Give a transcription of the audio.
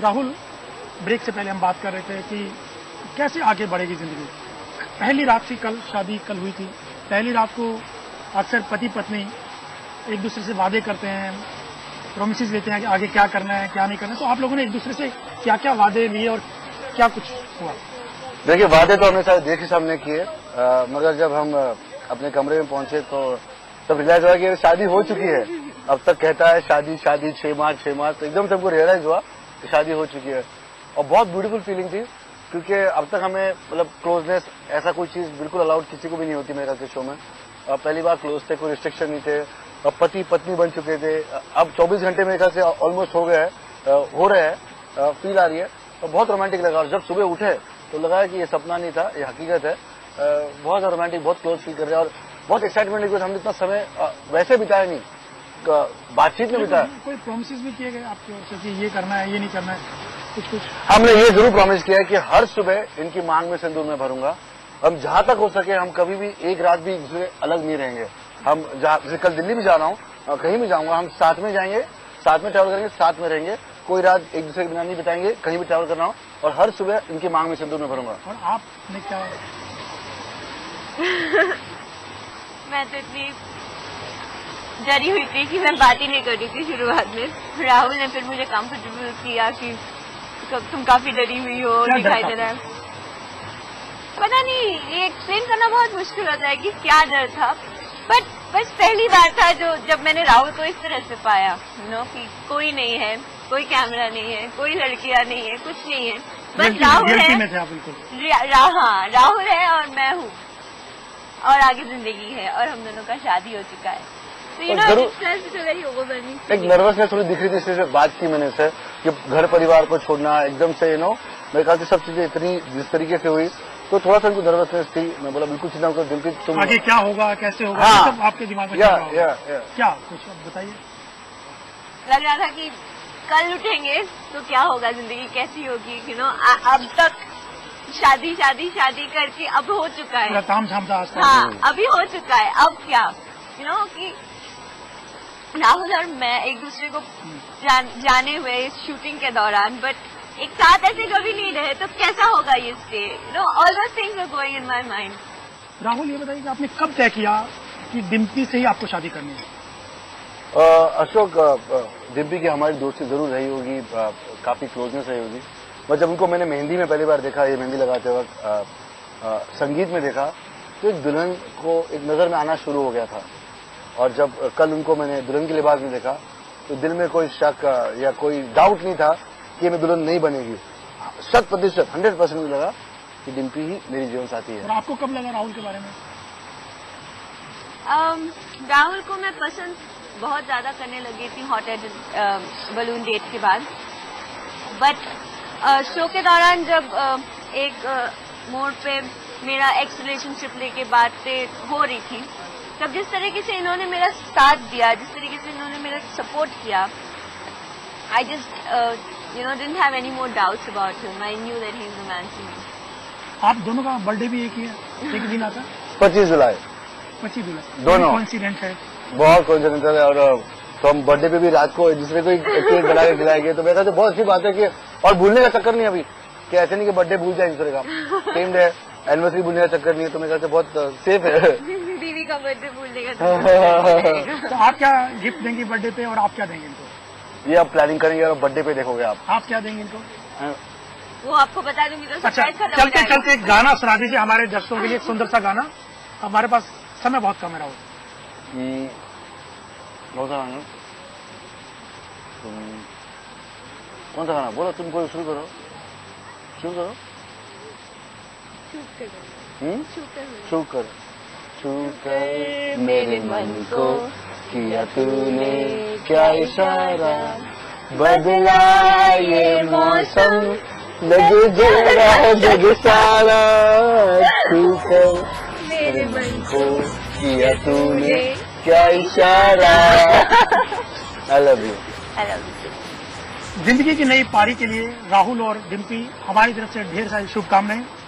Rahul, break से पहले हम बात कर रहे थे कि कैसे आगे बढ़ेगी जिंदगी। पहली रात थी कल, शादी कल हुई थी। पहली रात को अक्सर पति पत्नी एक दूसरे से वादे करते हैं, प्रोमिसेस देते हैं कि आगे क्या करना है क्या नहीं करना है। तो आप लोगों ने एक दूसरे से क्या क्या वादे लिए और क्या कुछ हुआ? देखिए, वादे तो हमने सारे देखे सामने किए, मगर जब हम अपने कमरे में पहुंचे तो तब रियलाइज हुआ कि शादी हो चुकी है। अब तक कहता है शादी शादी 6 मार्च 6 मार्च, तो एकदम सबको रियलाइज हुआ कि शादी हो चुकी है। और बहुत ब्यूटीफुल फीलिंग थी, क्योंकि अब तक हमें मतलब क्लोजनेस ऐसा कोई चीज बिल्कुल अलाउड किसी को भी नहीं होती मेरे ख्याल से शो में। पहली बार क्लोज थे, कोई रिस्ट्रिक्शन नहीं थे, पति पत्नी बन चुके थे। अब 24 घंटे मेरे ख्याल से ऑलमोस्ट हो गए हैं, हो रहे हैं, फील आ रही है। बहुत रोमांटिक लगा, और जब सुबह उठे तो लगा कि ये सपना नहीं था, ये हकीकत है। बहुत रोमांटिक, बहुत क्लोज फील कर रहे हैं और बहुत एक्साइटमेंट है। हमने इतना समय वैसे बिताया नहीं, बातचीत में बिताया। कोई प्रोमिस भी किए गए आपके कि ये करना है ये नहीं करना है? कुछ कुछ हमने ये जरूर प्रॉमिस किया है कि हर सुबह इनकी मांग में सिंदूर में भरूंगा। हम जहां तक हो सके हम कभी भी एक रात भी दूसरे अलग नहीं रहेंगे। हम जैसे कल दिल्ली भी जा रहा हूँ, कहीं भी जाऊंगा, हम साथ में जाएंगे, साथ में ट्रैवल करेंगे, साथ में रहेंगे। कोई रात एक दूसरे के बिना नहीं बिताएंगे, कहीं भी ट्रैवल करना हो। और हर सुबह इनकी मांग में सिंदूर में भरूंगा। और आपने क्या? मैं तो इतनी डरी हुई थी कि मैं बात ही नहीं कर रही थी शुरुआत में। राहुल ने फिर मुझे कंफर्टेबल किया कि तुम काफी डरी हुई हो दिखाई दे रहा है। पता नहीं, ये एक्सप्लेन करना बहुत मुश्किल होता है कि क्या डर था, बट बस पहली बार था जो जब मैंने राहुल को इस तरह से पाया, यू नो, कि कोई नहीं है, कोई कैमरा नहीं है, कोई लड़कियां नहीं है, कुछ नहीं है, बस राहुल है। हाँ, राहुल है और मैं हूँ, और आगे जिंदगी है, और हम दोनों का शादी हो चुका है। एक नर्वसनेस थोड़ी दिख रही थी, इसलिए बात की मैंने उससे कि घर परिवार को छोड़ना एकदम से, यू नो, मेरे ख्याल से सब चीजें इतनी जिस तरीके से हुई तो थोड़ा सा उनको नर्वसनेस थी। मैं बोला बिल्कुल चिंता मत करो दिल की, तुम आगे क्या होगा कैसे होगा सब आपके दिमाग में क्या कुछ बताइए? लग रहा था कि कल उठेंगे तो क्या होगा, जिंदगी कैसी होगी, यू नो। अब तक शादी शादी शादी करके अब हो चुका है, हाँ अभी हो चुका है, अब क्या, यू नो, की राहुल और मैं एक दूसरे को जाने हुए इस शूटिंग के दौरान, बट एक साथ ऐसे कभी नहीं रहे, तो कैसा होगा ये stay, you know, all those things are going in my mind. Rahul, ये बताइए कि आपने कब तय किया कि डिम्पी से ही आपको शादी करनी है? अशोक, डिम्पी की हमारी दोस्ती जरूर रही होगी, काफी क्लोजनेस रही होगी। बट जब उनको मैंने मेहंदी में पहली बार देखा, ये मेहंदी लगाते वक्त, संगीत में देखा, तो एक दुल्हन को एक नजर में आना शुरू हो गया था। और जब कल उनको मैंने दुल्हन के लिबास में देखा तो दिल में कोई शक या कोई डाउट नहीं था कि मैं दुल्हन नहीं बनेगी। 100% मुझे लगा कि डिम्पी ही मेरी जीवन साथी है। और आपको कब लगा राहुल के बारे में? राहुल को मैं पसंद बहुत ज्यादा करने लगी थी हॉट एयर बलून डेट के बाद। बट शो के दौरान जब एक मोड़ पे मेरा एक्स रिलेशनशिप लेके बातें हो रही थी, तब जिस तरीके से इन्होंने मेरा साथ दिया, जिस तरीके से इन्होंने मेरा सपोर्ट किया, I just, you know, didn't have any more doubts about him. I knew that he is the man to me. आप दोनों का बर्थडे भी एक ही है, एक दिन आता है 25 जुलाई। 25 जुलाई दोनों कॉन्सिडेंट है, बहुत कॉन्सिडेंट है। और तो हम बर्थडे पे भी रात को एक दूसरे को केक बना के खिलाएंगे, तो मेरे ख्याल से बहुत अच्छी बात है कि और भूलने का चक्कर नहीं अभी, कि ऐसे नहीं कि बर्थडे भूल जाए दूसरे का, सेम डे एनिवर्सरी भूलने का चक्कर नहीं है, तो मेरे ख्याल से बहुत सेफ है। बीवी का बर्थडे भूलने का तो आप क्या गिफ्ट देंगे बर्थडे पे और आप क्या देंगे इनको? ये आप प्लानिंग करेंगे और बर्थडे पे देखोगे आप क्या देंगे इनको? वो आपको बता दूंगी। तो अच्छा, चलते चलते एक गाना सुना दीजिए हमारे दर्शकों के लिए, एक सुंदर सा गाना। हमारे पास समय बहुत कम है राहुल। कौन सा गाना बोलो तुम, कोई शुरू करो। छूकर मेरे मन को किया तूने क्या इशारा, बदला ये मौसम लग जरा जग सारा। छूकर मेरे मन को किया तूने क्या इशारा। I love you. जिंदगी की नई पारी के लिए राहुल और डिम्पी हमारी तरफ से ढेर सारी शुभकामनाएं।